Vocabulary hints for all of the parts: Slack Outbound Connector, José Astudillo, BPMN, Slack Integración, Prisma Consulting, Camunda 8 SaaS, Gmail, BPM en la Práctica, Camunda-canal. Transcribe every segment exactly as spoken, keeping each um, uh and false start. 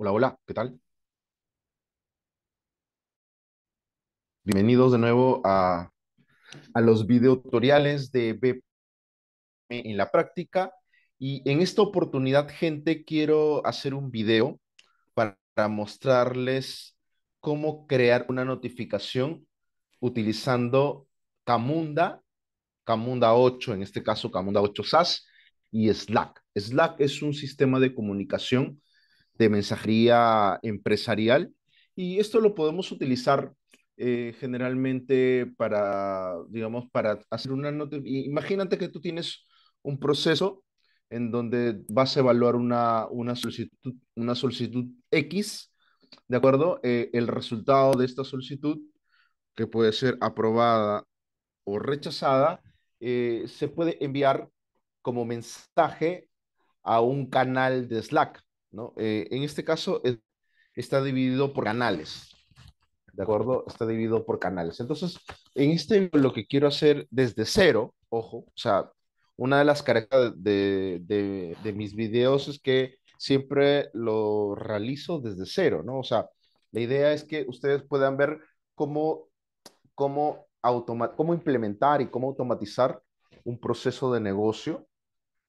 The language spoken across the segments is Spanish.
Hola, hola, ¿qué tal? Bienvenidos de nuevo a, a los videotutoriales de B P M en la Práctica. Y en esta oportunidad, gente, quiero hacer un video para, para mostrarles cómo crear una notificación utilizando Camunda, Camunda ocho, en este caso Camunda ocho SaaS, y Slack. Slack es un sistema de comunicación de mensajería empresarial y esto lo podemos utilizar eh, generalmente para, digamos, para hacer una notificación. Imagínate que tú tienes un proceso en donde vas a evaluar una, una, solicitud, una solicitud X, ¿de acuerdo? Eh, el resultado de esta solicitud, que puede ser aprobada o rechazada, eh, se puede enviar como mensaje a un canal de Slack, ¿no? Eh, en este caso es, está dividido por canales, ¿de acuerdo? Está dividido por canales. Entonces, en este lo que quiero hacer desde cero, ojo, o sea, una de las características de, de, de mis videos es que siempre lo realizo desde cero, ¿no? O sea, la idea es que ustedes puedan ver cómo, cómo, automa- cómo implementar y cómo automatizar un proceso de negocio,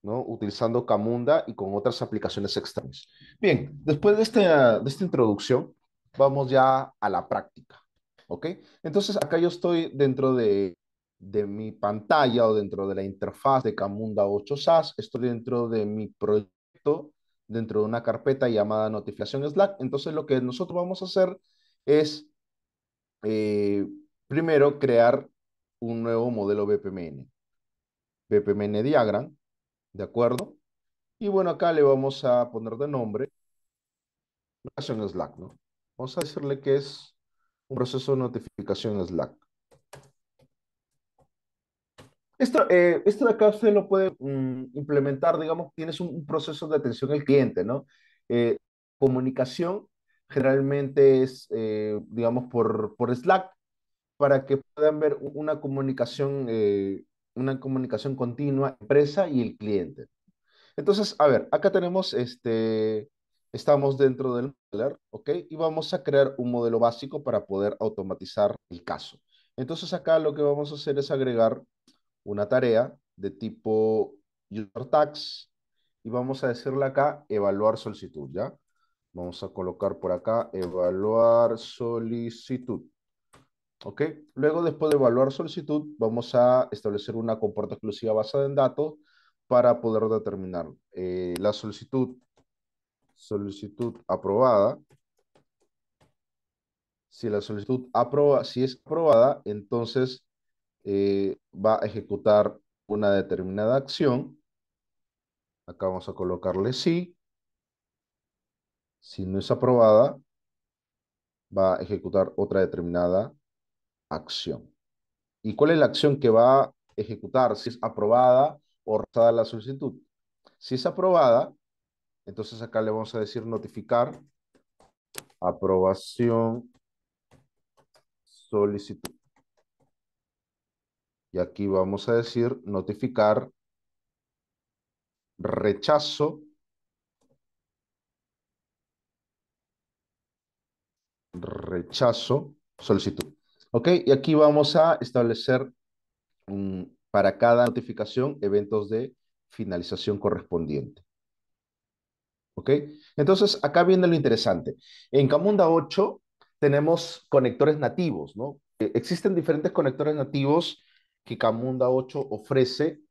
¿no? Utilizando Camunda y con otras aplicaciones externas. Bien, después de esta, de esta introducción, vamos ya a la práctica, ¿ok? Entonces, acá yo estoy dentro de, de mi pantalla o dentro de la interfaz de Camunda ocho SaaS. Estoy dentro de mi proyecto, dentro de una carpeta llamada Notificación Slack. Entonces, lo que nosotros vamos a hacer es, eh, primero, crear un nuevo modelo B P M N. B P M N Diagram. ¿De acuerdo? Y bueno, acá le vamos a poner de nombre notificación Slack, ¿no? Vamos a decirle que es un proceso de notificación Slack. Esto, eh, esto de acá usted lo puede mm, implementar, digamos, tienes un, un proceso de atención al cliente, ¿no? Eh, comunicación generalmente es, eh, digamos, por, por Slack, para que puedan ver una comunicación eh, una comunicación continua, empresa y el cliente. Entonces, a ver, acá tenemos, este, estamos dentro del modelo, ¿ok? Y vamos a crear un modelo básico para poder automatizar el caso. Entonces, acá lo que vamos a hacer es agregar una tarea de tipo user tags y vamos a decirle acá, evaluar solicitud, ¿ya? Vamos a colocar por acá, evaluar solicitud. ¿Ok? Luego, después de evaluar solicitud, vamos a establecer una compuerta exclusiva basada en datos para poder determinar eh, la solicitud, solicitud aprobada. Si la solicitud aproba, si es aprobada, entonces eh, va a ejecutar una determinada acción. Acá vamos a colocarle sí. Si no es aprobada, va a ejecutar otra determinada acción. Acción. ¿Y cuál es la acción que va a ejecutar? Si es aprobada o rechazada la solicitud. Si es aprobada, entonces acá le vamos a decir notificar aprobación solicitud. Y aquí vamos a decir notificar rechazo rechazo solicitud. Ok, y aquí vamos a establecer um, para cada notificación eventos de finalización correspondiente. Ok, entonces acá viene lo interesante. En Camunda ocho tenemos conectores nativos, ¿no? Eh, existen diferentes conectores nativos que Camunda ocho ofrece,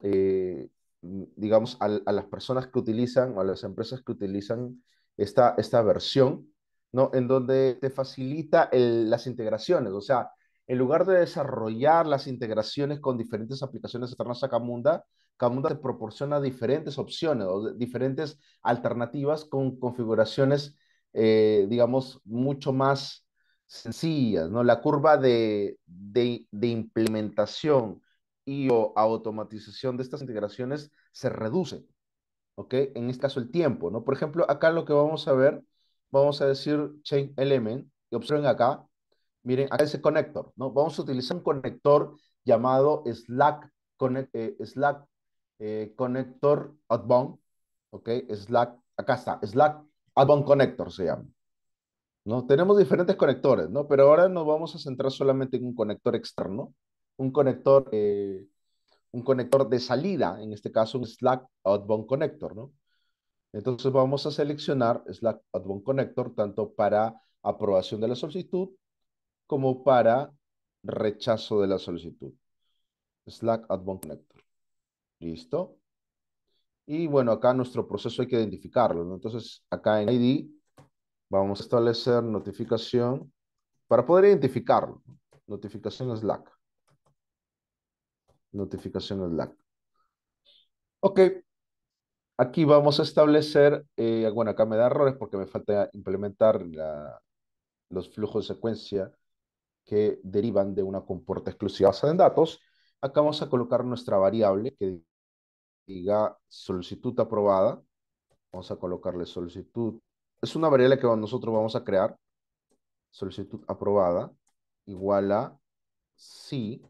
eh, digamos, a, a las personas que utilizan o a las empresas que utilizan esta, esta versión, ¿no? En donde te facilita el, las integraciones. O sea, en lugar de desarrollar las integraciones con diferentes aplicaciones externas a Camunda, Camunda te proporciona diferentes opciones o diferentes alternativas con configuraciones, eh, digamos, mucho más sencillas, ¿no? La curva de, de, de implementación y o automatización de estas integraciones se reduce, ¿ok? En este caso, el tiempo, ¿no? Por ejemplo, acá lo que vamos a ver, vamos a decir Chain Element, y observen acá, miren, acá ese conector, ¿no? Vamos a utilizar un conector llamado Slack, connect, eh, Slack eh, Connector Outbound, ¿ok? Slack, acá está, Slack Outbound Connector se llama, ¿no? Tenemos diferentes conectores, ¿no? Pero ahora nos vamos a centrar solamente en un conector externo, un conector, eh, un conector de salida, en este caso un Slack Outbound Connector, ¿no? Entonces vamos a seleccionar Slack Outbound Connector tanto para aprobación de la solicitud como para rechazo de la solicitud. Slack Outbound Connector. Listo. Y bueno, acá nuestro proceso hay que identificarlo, ¿no? Entonces acá en I D vamos a establecer notificación para poder identificarlo. Notificación Slack. Notificación Slack. Ok. Aquí vamos a establecer, eh, bueno, acá me da errores porque me falta implementar la, los flujos de secuencia que derivan de una compuerta exclusiva basada en datos. Acá vamos a colocar nuestra variable que diga solicitud aprobada. Vamos a colocarle solicitud. Es una variable que nosotros vamos a crear. Solicitud aprobada igual a sí.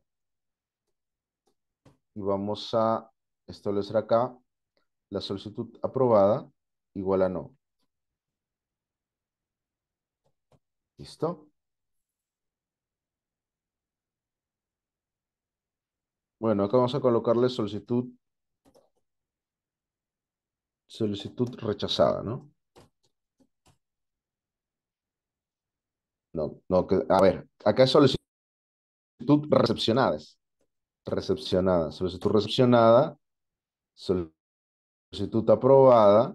Y vamos a establecer acá la solicitud aprobada igual a no. ¿Listo? Bueno, acá vamos a colocarle solicitud, solicitud rechazada, ¿no? No, no, que, a ver, acá es solicitud recepcionada. Recepcionada, solicitud recepcionada, solicitud aprobada,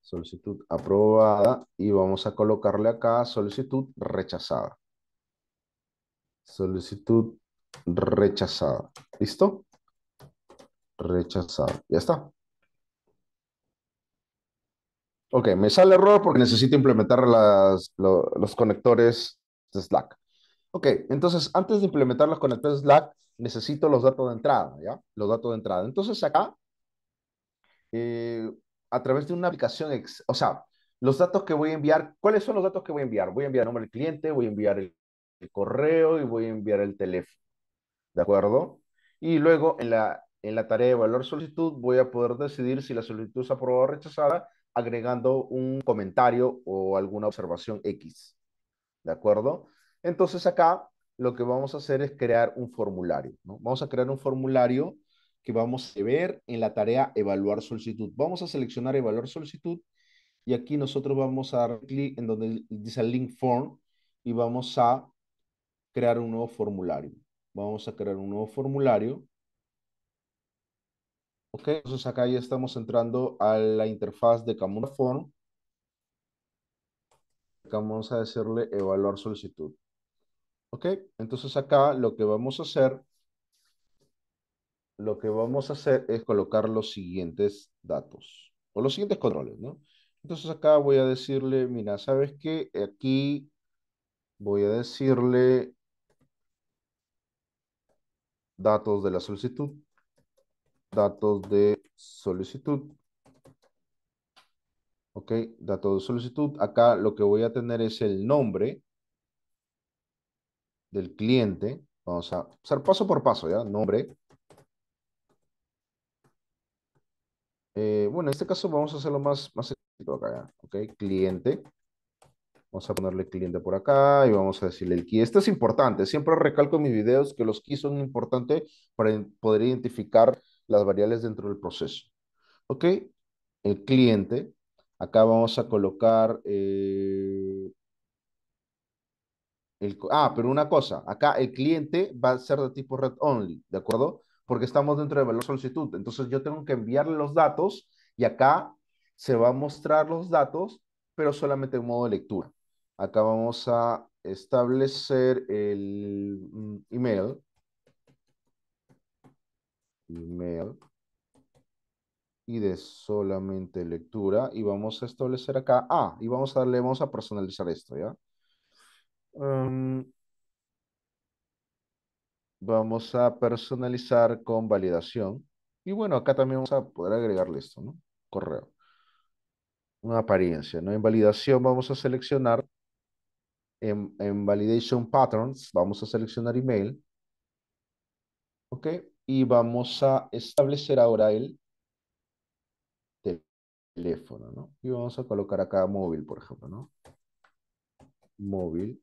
solicitud aprobada, y vamos a colocarle acá solicitud rechazada. Solicitud rechazada. ¿Listo? Rechazada. Ya está. Ok, me sale error porque necesito implementar las, lo, los conectores de Slack. Ok, entonces antes de implementar los conectores de Slack, necesito los datos de entrada, ¿ya? Los datos de entrada. Entonces acá, eh, a través de una aplicación, ex, o sea, los datos que voy a enviar, ¿cuáles son los datos que voy a enviar? Voy a enviar el nombre del cliente, voy a enviar el, el correo y voy a enviar el teléfono. ¿De acuerdo? Y luego en la, en la tarea de valor solicitud voy a poder decidir si la solicitud es aprobada o rechazada agregando un comentario o alguna observación X. ¿De acuerdo? Entonces acá lo que vamos a hacer es crear un formulario, ¿no? Vamos a crear un formulario que vamos a ver en la tarea evaluar solicitud. Vamos a seleccionar evaluar solicitud y aquí nosotros vamos a dar clic en donde dice link form y vamos a crear un nuevo formulario. Vamos a crear un nuevo formulario. Ok, entonces acá ya estamos entrando a la interfaz de Camunda Form. Acá vamos a decirle evaluar solicitud. Ok, entonces acá lo que vamos a hacer, lo que vamos a hacer es colocar los siguientes datos, o los siguientes controles, ¿no? Entonces acá voy a decirle, mira, ¿sabes qué? Aquí voy a decirle datos de la solicitud, datos de solicitud, ok, datos de solicitud, acá lo que voy a tener es el nombre del cliente, vamos a hacer paso por paso, ya, nombre, eh, bueno, en este caso vamos a hacerlo más, más sencillo acá, ya. Ok, cliente, vamos a ponerle cliente por acá y vamos a decirle el key. Esto es importante. Siempre recalco en mis videos que los keys son importantes para poder identificar las variables dentro del proceso. ¿Ok? El cliente. Acá vamos a colocar... Eh, el, ah, pero una cosa. Acá el cliente va a ser de tipo read only. ¿De acuerdo? Porque estamos dentro de valor solicitud. Entonces yo tengo que enviarle los datos y acá se va a mostrar los datos, pero solamente en modo de lectura. Acá vamos a establecer el email. Email. Y de solamente lectura. Y vamos a establecer acá. Ah, y vamos a darle, vamos a personalizar esto, ¿ya? Um, vamos a personalizar con validación. Y bueno, acá también vamos a poder agregarle esto, ¿no? Correo. Una apariencia, ¿no? En validación vamos a seleccionar, en, en validation patterns, vamos a seleccionar email. Ok, y vamos a establecer ahora el teléfono, ¿no? Y vamos a colocar acá móvil, por ejemplo, ¿no? Móvil.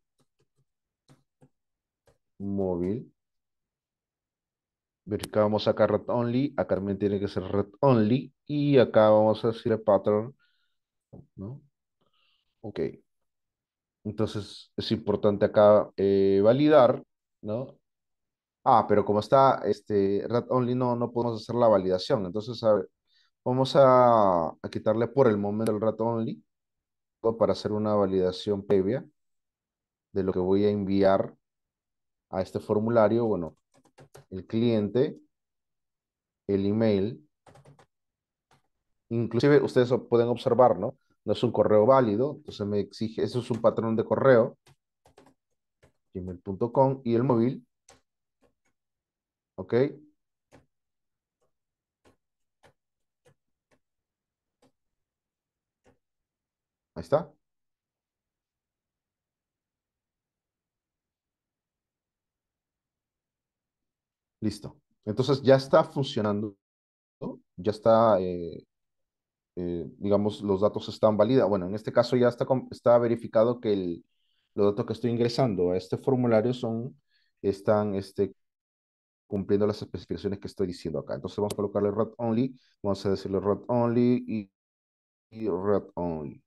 Móvil. Verificamos acá red only. Acá también tiene que ser red only. Y acá vamos a decir el pattern, ¿no? Ok. Entonces es importante acá eh, validar, ¿no? Ah, pero como está este red only, no, no podemos hacer la validación. Entonces, a ver, vamos a, a quitarle por el momento el red only para hacer una validación previa de lo que voy a enviar a este formulario. Bueno, el cliente, el email. Inclusive ustedes pueden observar, ¿no? No es un correo válido, entonces me exige, eso es un patrón de correo, gmail punto com y el móvil. Ok. Ahí está. Listo. Entonces ya está funcionando, ¿no? Ya está, eh, eh, digamos, los datos están válidos. Bueno, en este caso ya está, está verificado que el, los datos que estoy ingresando a este formulario son, están, este... cumpliendo las especificaciones que estoy diciendo acá. Entonces vamos a colocarle red only, vamos a decirle red only y, y red only.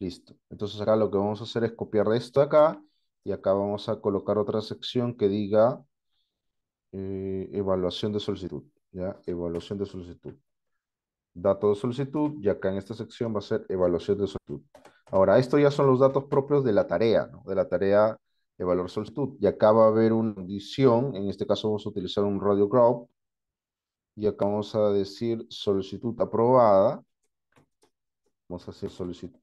Listo. Entonces acá lo que vamos a hacer es copiar esto acá y acá vamos a colocar otra sección que diga eh, evaluación de solicitud, ¿ya? Evaluación de solicitud. Dato de solicitud y acá en esta sección va a ser evaluación de solicitud. Ahora, estos ya son los datos propios de la tarea, ¿no? De la tarea evaluar solicitud, y acá va a haber una condición, en este caso vamos a utilizar un radio group, y acá vamos a decir solicitud aprobada, vamos a hacer solicitud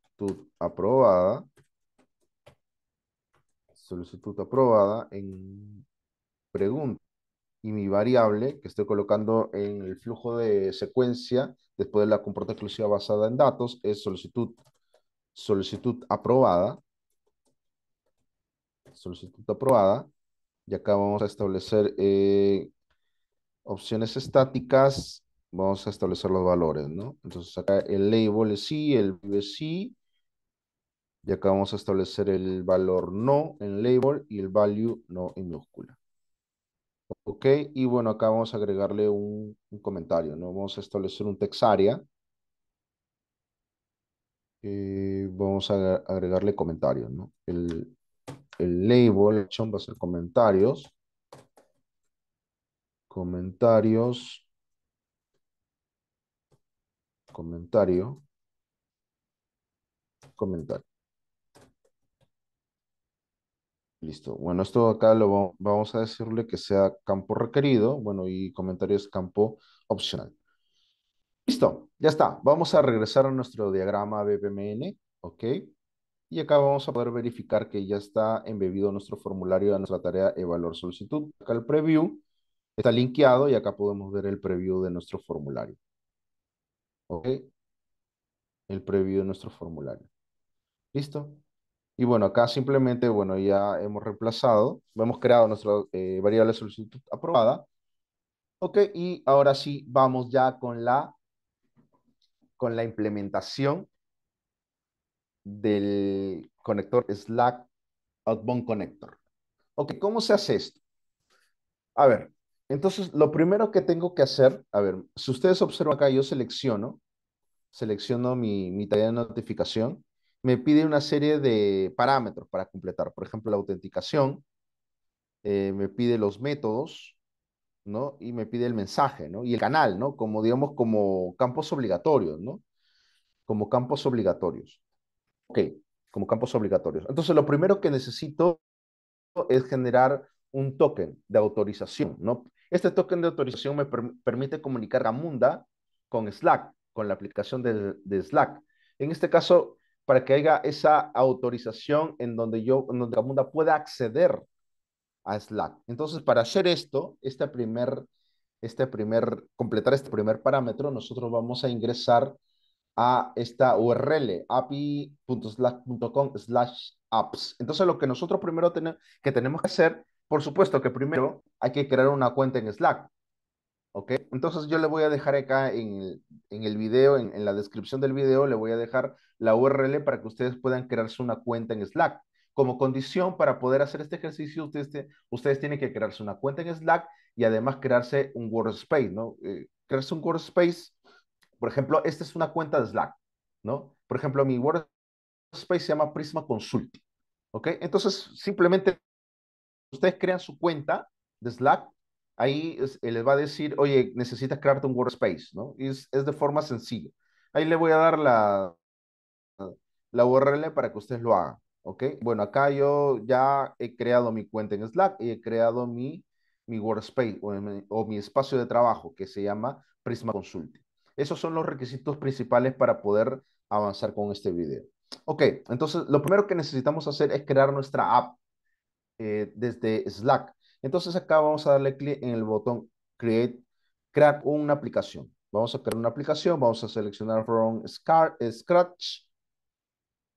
aprobada, solicitud aprobada en pregunta, y mi variable que estoy colocando en el flujo de secuencia, después de la compuerta exclusiva basada en datos, es solicitud, solicitud aprobada, solicitud aprobada, y acá vamos a establecer eh, opciones estáticas, vamos a establecer los valores, ¿no? Entonces acá el label es sí, el es sí, y acá vamos a establecer el valor no en label y el value no en minúscula. Ok, y bueno, acá vamos a agregarle un, un comentario, ¿no? Vamos a establecer un text area, eh, vamos a agregarle comentarios, ¿no? El El label va a ser comentarios. Comentarios. Comentario. Comentario. Listo. Bueno, esto acá lo vamos a decirle que sea campo requerido. Bueno, y comentario es campo opcional. Listo. Ya está. Vamos a regresar a nuestro diagrama B P M N. Ok. Y acá vamos a poder verificar que ya está embebido nuestro formulario a nuestra tarea evaluar solicitud. Acá el preview está linkeado y acá podemos ver el preview de nuestro formulario. ¿Ok? El preview de nuestro formulario. ¿Listo? Y bueno, acá simplemente, bueno, ya hemos reemplazado, hemos creado nuestra eh, variable solicitud aprobada. ¿Ok? Y ahora sí, vamos ya con la, con la implementación del conector Slack Outbound Connector. Ok, ¿cómo se hace esto? A ver, entonces lo primero que tengo que hacer, a ver, si ustedes observan acá, yo selecciono, selecciono mi, mi tarea de notificación, me pide una serie de parámetros para completar, por ejemplo, la autenticación, eh, me pide los métodos, ¿no? Y me pide el mensaje, ¿no? Y el canal, ¿no? Como, digamos, como campos obligatorios, ¿no? Como campos obligatorios. Ok, como campos obligatorios. Entonces, lo primero que necesito es generar un token de autorización, ¿no? Este token de autorización me per permite comunicar Camunda con Slack, con la aplicación de, de Slack. En este caso, para que haya esa autorización en donde yo, en donde Camunda pueda acceder a Slack. Entonces, para hacer esto, este primer, este primer, completar este primer parámetro, nosotros vamos a ingresar a esta U R L, api punto slack punto com slash apps. Entonces, lo que nosotros primero ten que tenemos que hacer, por supuesto que primero hay que crear una cuenta en Slack. ¿Ok? Entonces yo le voy a dejar acá en el, en el video, en, en la descripción del video, le voy a dejar la U R L para que ustedes puedan crearse una cuenta en Slack. Como condición para poder hacer este ejercicio, ustedes, te, ustedes tienen que crearse una cuenta en Slack y además crearse un workspace, ¿no? Eh, crearse un workspace, por ejemplo, esta es una cuenta de Slack, ¿no? Por ejemplo, mi workspace se llama Prisma Consulting, ¿ok? Entonces, simplemente ustedes crean su cuenta de Slack. Ahí les va a decir, oye, necesitas crearte un workspace, ¿no? Y es, es de forma sencilla. Ahí le voy a dar la, la U R L para que ustedes lo hagan, ¿ok? Bueno, acá yo ya he creado mi cuenta en Slack y he creado mi, mi workspace o mi, o mi espacio de trabajo que se llama Prisma Consulting. Esos son los requisitos principales para poder avanzar con este video. Ok, entonces lo primero que necesitamos hacer es crear nuestra app eh, desde Slack. Entonces acá vamos a darle clic en el botón Create, crear una aplicación. Vamos a crear una aplicación, vamos a seleccionar From Scratch,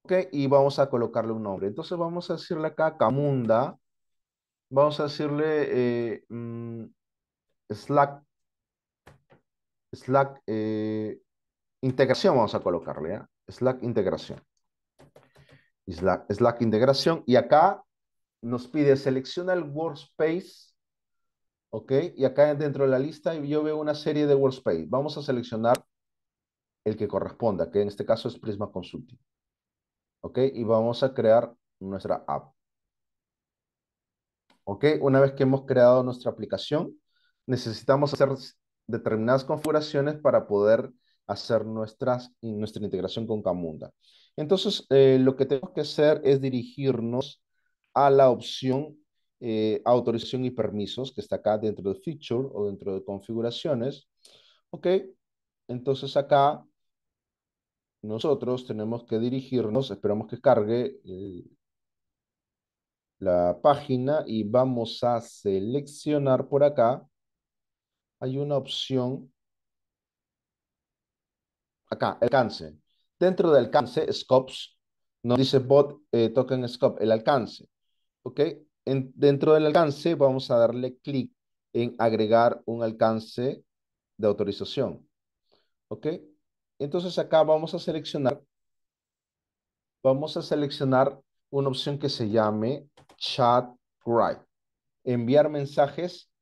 ok, y vamos a colocarle un nombre. Entonces vamos a decirle acá Camunda, vamos a decirle eh, mmm, Slack, Slack eh, Integración, vamos a colocarle, ¿eh? Slack Integración. Slack, Slack Integración, y acá nos pide, selecciona el workspace, ¿ok? Y acá dentro de la lista yo veo una serie de workspace. Vamos a seleccionar el que corresponda, que en este caso es Prisma Consulting, ¿ok? Y vamos a crear nuestra app, ¿ok? Una vez que hemos creado nuestra aplicación, necesitamos hacer determinadas configuraciones para poder hacer nuestras, nuestra integración con Camunda. Entonces, eh, lo que tenemos que hacer es dirigirnos a la opción eh, autorización y permisos, que está acá dentro de Feature o dentro de Configuraciones. Ok, entonces acá nosotros tenemos que dirigirnos, esperamos que cargue eh, la página y vamos a seleccionar por acá. Hay una opción, acá, alcance. Dentro de alcance, Scopes, nos dice Bot eh, Token Scope, el alcance. ¿Ok? En, dentro del alcance vamos a darle clic en agregar un alcance de autorización. ¿Ok? Entonces acá vamos a seleccionar, vamos a seleccionar una opción que se llame Chat Write. Enviar mensajes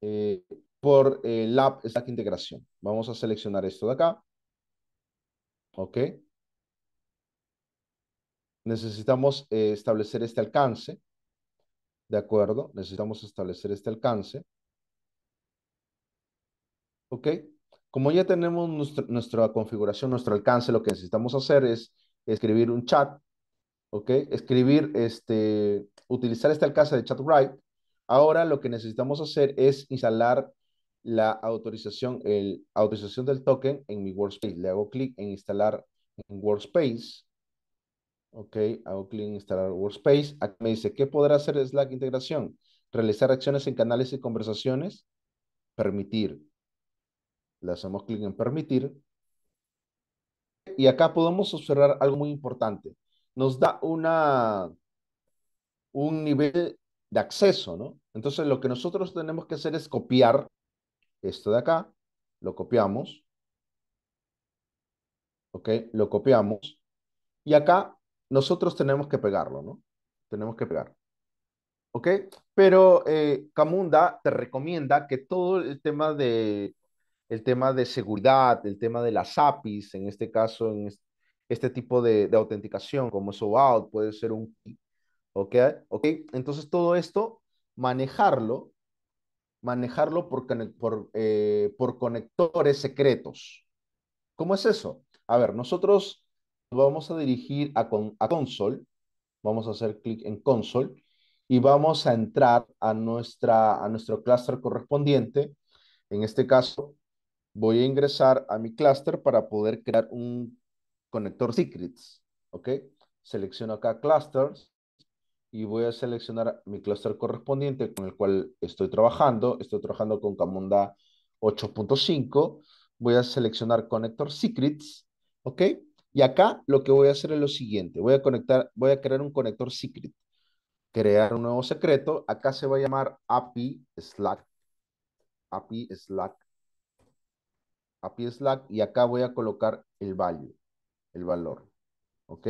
eh, por eh, la app Slack Integración. Vamos a seleccionar esto de acá. ¿Ok? Necesitamos eh, establecer este alcance, ¿de acuerdo? Necesitamos establecer este alcance. ¿Ok? Como ya tenemos nuestro, nuestra configuración, nuestro alcance, lo que necesitamos hacer es escribir un chat, ¿ok? Escribir, este, utilizar este alcance de ChatWrite. Ahora lo que necesitamos hacer es instalar la autorización, el, autorización del token en mi workspace. Le hago clic en instalar en workspace. Ok, hago clic en instalar workspace. Aquí me dice, ¿qué podrá hacer Slack Integración? Realizar acciones en canales y conversaciones. Permitir. Le hacemos clic en permitir. Y acá podemos observar algo muy importante. Nos da una, un nivel de acceso, ¿no? Entonces lo que nosotros tenemos que hacer es copiar esto de acá. Lo copiamos. Ok, lo copiamos. Y acá nosotros tenemos que pegarlo, ¿no? Tenemos que pegar. ¿Ok? Pero eh, Camunda te recomienda que todo el tema de, el tema de seguridad, el tema de las A P Is, en este caso, en este, este tipo de, de autenticación, como es O A U T, puede ser un key. ¿Ok? ¿Ok? Entonces todo esto, manejarlo, manejarlo por, por, eh, por conectores secretos. ¿Cómo es eso? A ver, nosotros vamos a dirigir a, con, a console, vamos a hacer clic en console y vamos a entrar a, nuestra, a nuestro clúster correspondiente. En este caso voy a ingresar a mi clúster para poder crear un conector secrets, ¿ok? Selecciono acá clusters y voy a seleccionar mi clúster correspondiente con el cual estoy trabajando. Estoy trabajando con Camunda ocho punto cinco. Voy a seleccionar conector secrets, ¿ok? Y acá lo que voy a hacer es lo siguiente. Voy a conectar, voy a crear un conector secret. Crear un nuevo secreto. Acá se va a llamar A P I Slack. A P I Slack. A P I Slack y acá voy a colocar el value, el valor. ¿Ok?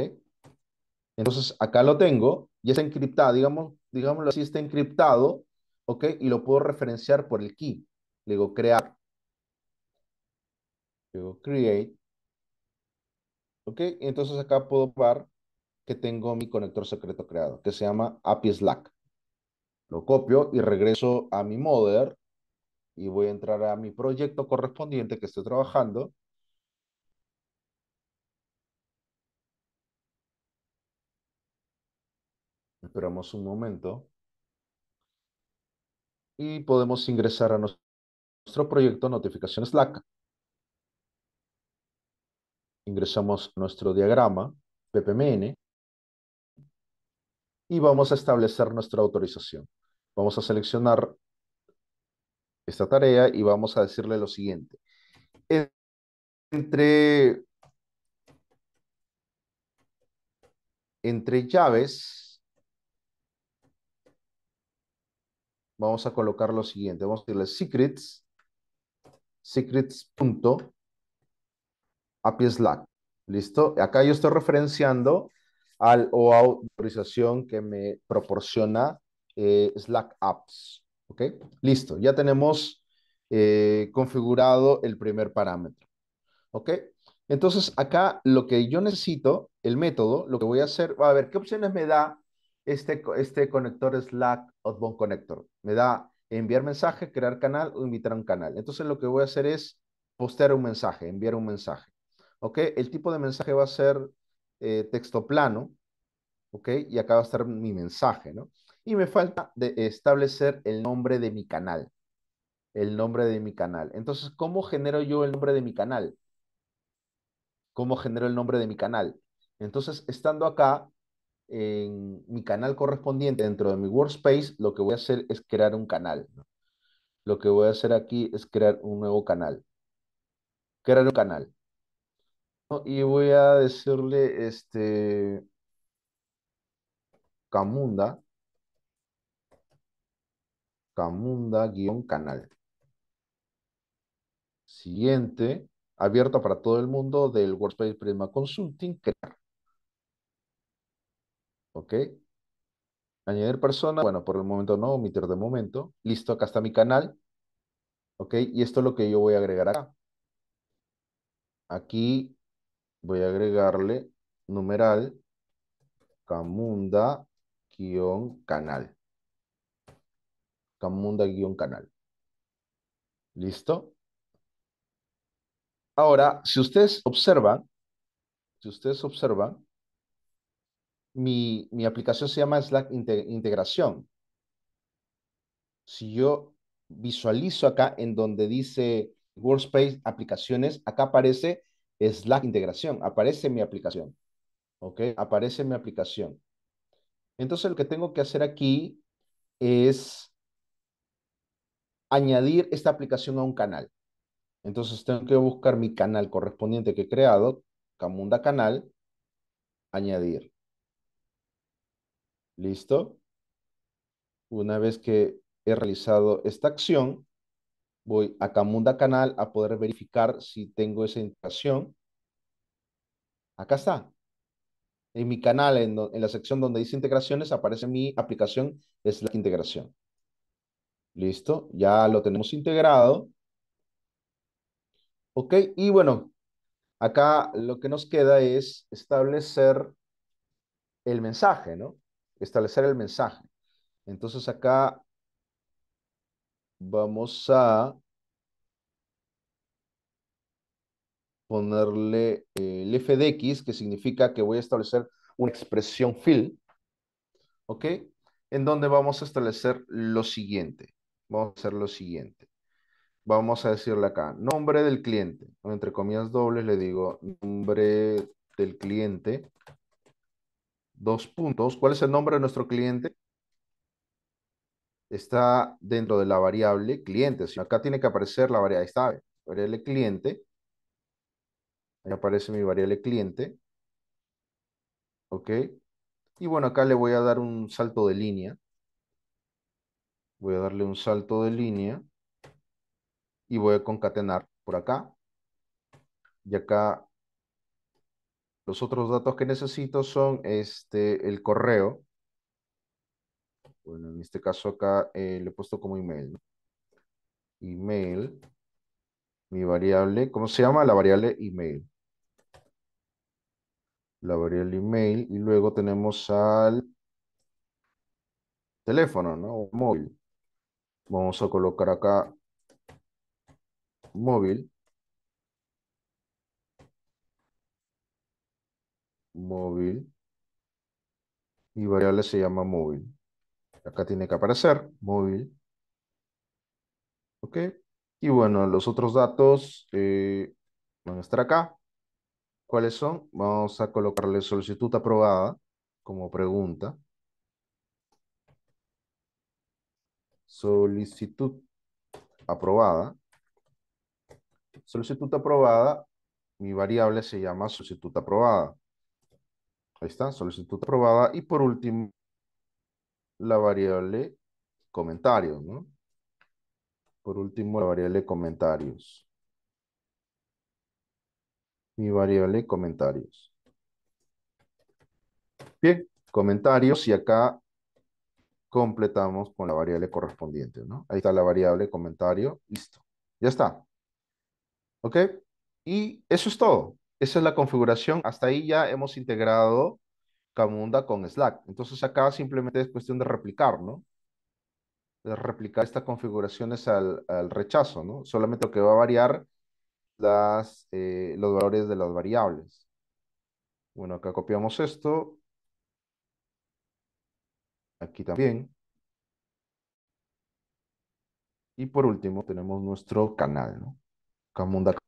Entonces acá lo tengo y está encriptado, digamos, digámoslo así, está encriptado. ¿Ok? Y lo puedo referenciar por el key. Le digo crear. Le digo create. ¿Ok? Entonces acá puedo ver que tengo mi conector secreto creado, que se llama A P I Slack. Lo copio y regreso a mi modder y voy a entrar a mi proyecto correspondiente que estoy trabajando. Esperamos un momento. Y podemos ingresar a nuestro proyecto notificación Slack. Ingresamos nuestro diagrama B P M N y vamos a establecer nuestra autorización. Vamos a seleccionar esta tarea y vamos a decirle lo siguiente. Entre, entre llaves, vamos a colocar lo siguiente. Vamos a decirle secrets, secrets.api Slack. ¿Listo? Acá yo estoy referenciando al o autorización que me proporciona eh, Slack Apps. ¿Ok? Listo. Ya tenemos eh, configurado el primer parámetro. ¿Ok? Entonces, acá lo que yo necesito, el método, lo que voy a hacer, a ver, ¿qué opciones me da este, este conector Slack Outbound Connector? Me da enviar mensaje, crear canal o invitar a un canal. Entonces, lo que voy a hacer es postear un mensaje, enviar un mensaje. ¿Ok? El tipo de mensaje va a ser eh, texto plano. ¿Ok? Y acá va a estar mi mensaje, ¿no? Y me falta de establecer el nombre de mi canal. El nombre de mi canal. Entonces, ¿cómo genero yo el nombre de mi canal? ¿Cómo genero el nombre de mi canal? Entonces, estando acá, en mi canal correspondiente, dentro de mi workspace, lo que voy a hacer es crear un canal, ¿no? Lo que voy a hacer aquí es crear un nuevo canal. Crear un canal. Y voy a decirle este Camunda Camunda-canal. Siguiente, abierto para todo el mundo del Workspace Prisma Consulting, crear. Ok. Añadir persona, bueno, por el momento no, omitir de momento. Listo, acá está mi canal. Ok, y esto es lo que yo voy a agregar acá. Aquí voy a agregarle numeral Camunda-canal. Camunda-canal. ¿Listo? Ahora, si ustedes observan, si ustedes observan, mi, mi aplicación se llama Slack Integración. Si yo visualizo acá en donde dice Workspace Aplicaciones, acá aparece Slack Integración, aparece mi aplicación, ¿ok? Aparece mi aplicación. Entonces lo que tengo que hacer aquí es añadir esta aplicación a un canal. Entonces tengo que buscar mi canal correspondiente que he creado, Camunda Canal, añadir. ¿Listo? Una vez que he realizado esta acción, voy a Camunda Canal a poder verificar si tengo esa integración. Acá está. En mi canal, en, en la sección donde dice integraciones, aparece mi aplicación Slack Integración. Listo. Ya lo tenemos integrado. Ok. Y bueno, acá lo que nos queda es establecer el mensaje, ¿no? Establecer el mensaje. Entonces acá vamos a ponerle el F D X, que significa que voy a establecer una expresión fill, ¿ok? En donde vamos a establecer lo siguiente. Vamos a hacer lo siguiente. Vamos a decirle acá, nombre del cliente. Entre comillas dobles le digo, nombre del cliente. Dos puntos. ¿Cuál es el nombre de nuestro cliente? Está dentro de la variable cliente. Acá tiene que aparecer la variable, está, variable cliente. Ahí aparece mi variable cliente. Ok. Y bueno, acá le voy a dar un salto de línea. Voy a darle un salto de línea. y voy a concatenar por acá. Y acá los otros datos que necesito son este, el correo. Bueno, en este caso acá eh, le he puesto como email, ¿no? Email. Mi variable, ¿cómo se llama? La variable email. La variable email. Y luego tenemos al teléfono, ¿no? Móvil. Vamos a colocar acá móvil. Móvil. Mi variable se llama móvil. Acá tiene que aparecer móvil. Ok. Y bueno, los otros datos eh, van a estar acá. ¿Cuáles son? Vamos a colocarle solicitud aprobada como pregunta. Solicitud aprobada. Solicitud aprobada. Mi variable se llama solicitud aprobada. Ahí está, solicitud aprobada. Y por último, la variable comentarios, ¿no? Por último, la variable comentarios. Mi variable comentarios. Bien, comentarios y acá completamos con la variable correspondiente, ¿no? Ahí está la variable comentario, listo. Ya está. ¿Ok? Y eso es todo. Esa es la configuración. Hasta ahí ya hemos integrado Camunda con Slack. Entonces acá simplemente es cuestión de replicar, ¿no? De replicar estas configuraciones al, al rechazo, ¿no? Solamente lo que va a variar las, eh, los valores de las variables. Bueno, acá copiamos esto. Aquí también. Y por último tenemos nuestro canal, ¿no? Camunda-canal.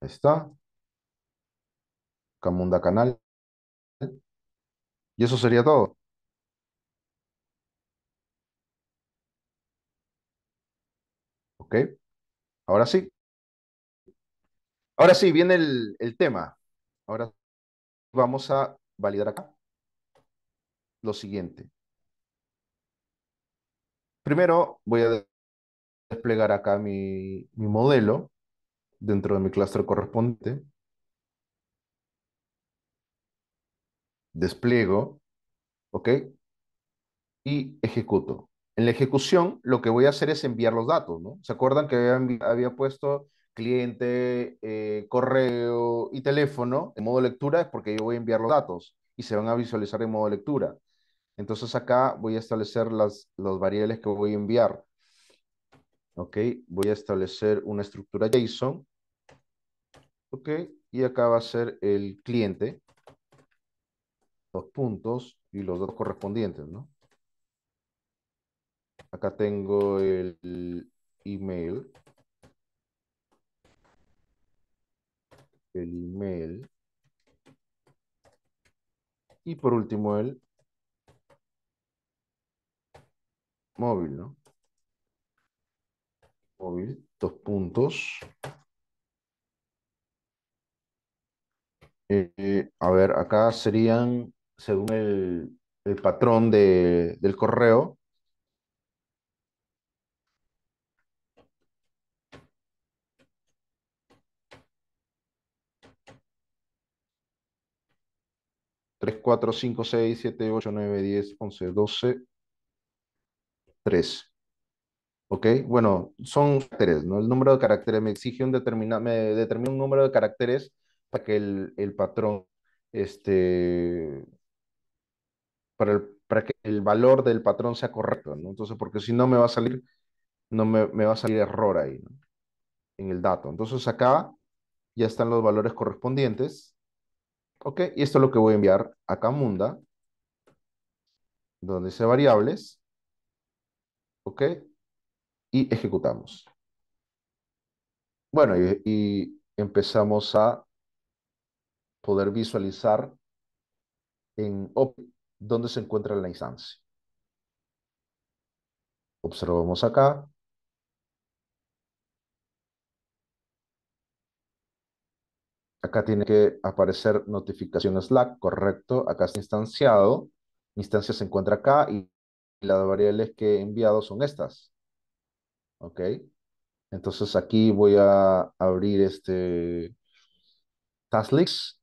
Ahí está. Camunda-canal. Y eso sería todo. Ok. Ahora sí. Ahora sí, viene el, el tema. Ahora vamos a validar acá lo siguiente. Primero voy a desplegar acá mi, mi modelo dentro de mi clúster correspondiente. Despliego, ¿ok? Y ejecuto. En la ejecución, lo que voy a hacer es enviar los datos, ¿no? ¿Se acuerdan que había, había puesto cliente, eh, correo y teléfono en modo lectura? Es porque yo voy a enviar los datos y se van a visualizar en modo lectura. Entonces acá voy a establecer las, las variables que voy a enviar. ¿Ok? Voy a establecer una estructura JSON. ¿Ok? Y acá va a ser el cliente. Dos puntos y los datos correspondientes, ¿no? Acá tengo el email. El email. Y por último el móvil, ¿no? Móvil, dos puntos. Eh, a ver, acá serían... según el, el patrón de, del correo. tres, cuatro, cinco, seis, siete, ocho, nueve, diez, once, doce, trece. ¿Ok? Bueno, son caracteres, ¿no? El número de caracteres me exige un determinado, me determina un número de caracteres para que el, el patrón, este... Para, el, para que el valor del patrón sea correcto, ¿no? Entonces, porque si no me va a salir, no me, me va a salir error ahí, ¿no? En el dato. Entonces, acá ya están los valores correspondientes. Ok, y esto es lo que voy a enviar a Camunda, donde dice variables. Ok, y ejecutamos. Bueno, y, y empezamos a poder visualizar en Open dónde se encuentra la instancia. Observamos acá. Acá tiene que aparecer notificación Slack, correcto. Acá está instanciado. La instancia se encuentra acá y las variables que he enviado son estas. Ok. Entonces aquí voy a abrir este task list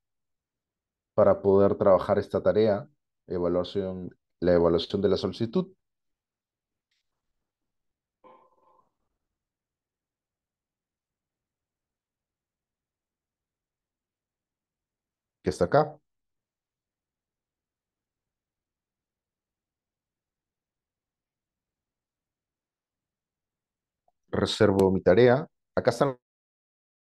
para poder trabajar esta tarea, evaluación, la evaluación de la solicitud. Que está acá. Reservo mi tarea. Acá están.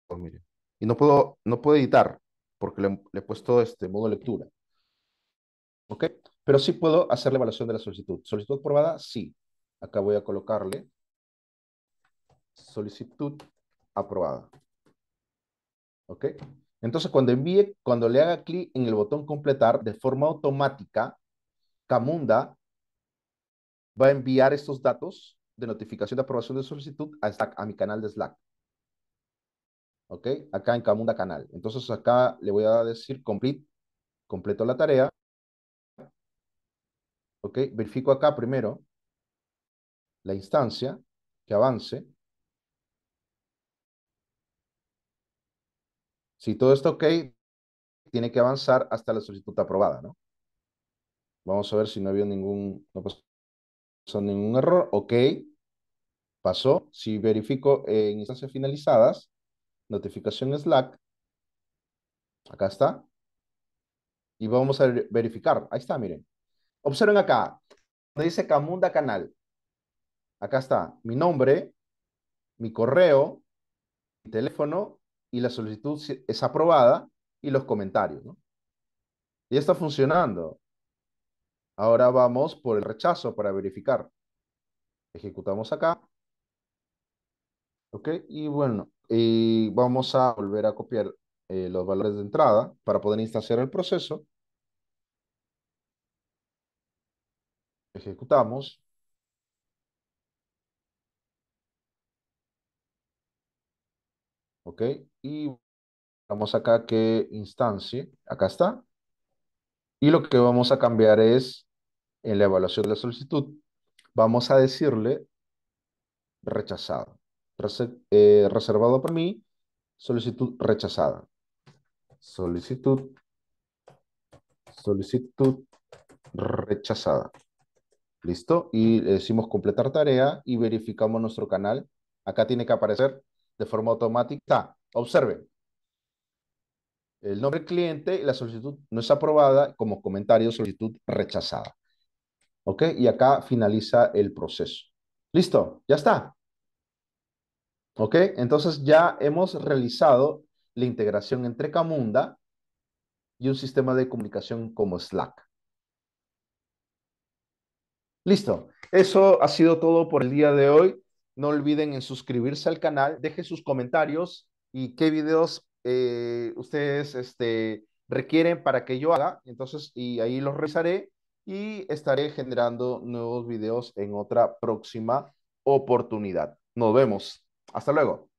Oh, miren. Y no puedo, no puedo editar porque le, le he puesto este modo lectura. ¿Ok? Pero sí puedo hacer la evaluación de la solicitud. ¿Solicitud aprobada? Sí. Acá voy a colocarle solicitud aprobada. ¿Ok? Entonces, cuando envíe, cuando le haga clic en el botón completar, de forma automática, Camunda va a enviar estos datos de notificación de aprobación de solicitud a, Slack, a mi canal de Slack. ¿Ok? Acá en Camunda-canal. Entonces, acá le voy a decir complete, completo la tarea. ¿Ok? Verifico acá primero la instancia, que avance. Si todo está ok, tiene que avanzar hasta la solicitud aprobada, ¿no? Vamos a ver si no había ningún, no pasó ningún error. Ok, pasó. Si verifico en instancias finalizadas, notificación Slack, acá está. Y vamos a verificar. Ahí está, miren. Observen acá, donde dice Camunda Canal. Acá está mi nombre, mi correo, mi teléfono, y la solicitud es aprobada, y los comentarios, ¿no? Ya está funcionando. Ahora vamos por el rechazo para verificar. Ejecutamos acá. Ok, y bueno, y vamos a volver a copiar eh, los valores de entrada para poder instanciar el proceso. Ejecutamos. Ok, y vamos acá que instancie, acá está, y lo que vamos a cambiar es, en la evaluación de la solicitud, vamos a decirle rechazado, Reser eh, reservado para mí, solicitud rechazada, solicitud, solicitud rechazada, listo, y le decimos completar tarea, y verificamos nuestro canal, acá tiene que aparecer de forma automática. Observen. El nombre del cliente, la solicitud no es aprobada, como comentario, solicitud rechazada. ¿Ok? Y acá finaliza el proceso. Listo, ya está. ¿Ok? Entonces ya hemos realizado la integración entre Camunda y un sistema de comunicación como Slack. Listo. Eso ha sido todo por el día de hoy. No olviden en suscribirse al canal, dejen sus comentarios y qué videos eh, ustedes este, requieren para que yo haga. Entonces, y ahí los revisaré y estaré generando nuevos videos en otra próxima oportunidad. Nos vemos. Hasta luego.